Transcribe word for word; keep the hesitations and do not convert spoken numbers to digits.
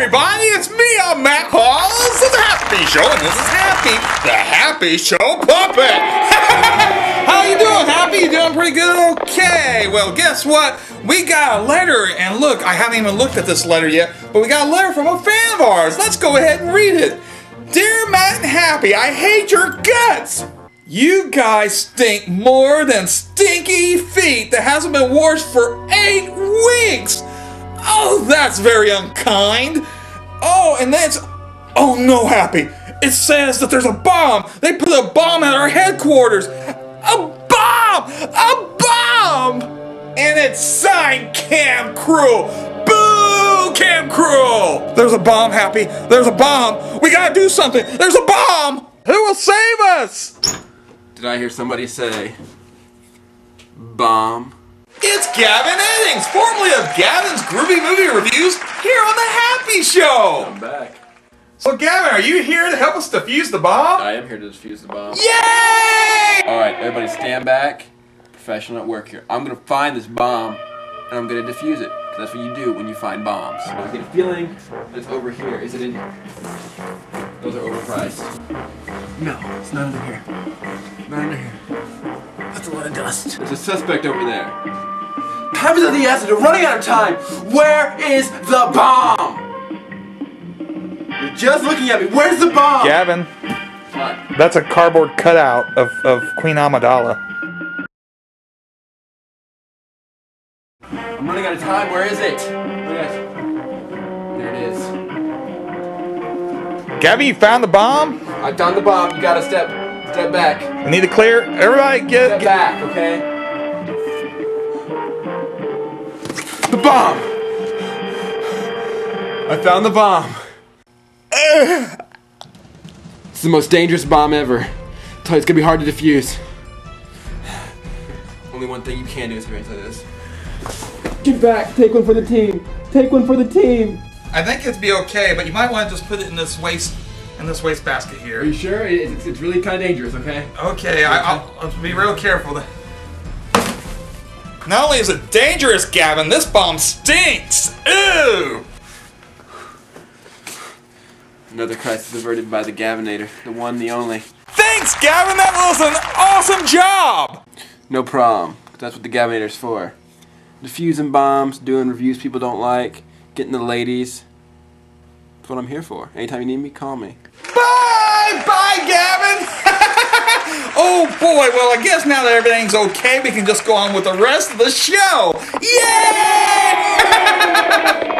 everybody, it's me, I'm Matt Hawes. It's The Happy Show, and this is Happy, the Happy Show puppet. How you doing, Happy? You doing pretty good? Okay, well, guess what? We got a letter, and look, I haven't even looked at this letter yet, but we got a letter from a fan of ours. Let's go ahead and read it. Dear Matt and Happy, I hate your guts. You guys stink more than stinky feet that hasn't been washed for eight weeks. Oh, that's very unkind. Oh, and that's... Oh, no, Happy. It says that there's a bomb. They put a bomb at our headquarters. A bomb! A bomb! And it's signed Cam Cruel. Boo, Cam Cruel! There's a bomb, Happy. There's a bomb. We gotta do something. There's a bomb! Who will save us? Did I hear somebody say... bomb? It's Gavin Eddings, formerly of Gavin's Groovy Movie Reviews, here on The Happy Show! I'm back. So Gavin, are you here to help us defuse the bomb? I am here to defuse the bomb. Yay! Alright, everybody stand back. Professional at work here. I'm going to find this bomb, and I'm going to defuse it. Because that's what you do when you find bombs. I get a feeling that it's over here. Is it in here? Those are overpriced. No, it's not under here. Not under here. That's a lot of dust. There's a suspect over there. Time is of the essence. We're running out of time. Where is the bomb? You're just looking at me. Where's the bomb? Gavin. What? That's a cardboard cutout of, of Queen Amidala. I'm running out of time. Where is it? There it is. Gavin, you found the bomb? I found the bomb. You gotta step step back. I need to clear. Everybody get... Step get, back, okay? The bomb! I found the bomb. It's the most dangerous bomb ever. I tell you, it's gonna be hard to defuse. Only one thing you can do is something like this. Get back! Take one for the team! Take one for the team! I think it'd be okay, but you might want to just put it in this waste in this waste basket here. Are you sure? It's, it's really kind of dangerous. Okay. Okay, I, I'll, I'll be real careful. To Not only is it dangerous, Gavin, this bomb stinks! Ew! Another crisis averted by the Gavinator. The one, the only. Thanks, Gavin! That was an awesome job! No problem. That's what the Gavinator's for. Defusing bombs, doing reviews people don't like, getting the ladies. That's what I'm here for. Anytime you need me, call me. Bye! Bye, Gavin! Oh boy, well I guess now that everything's okay, we can just go on with the rest of the show! Yay!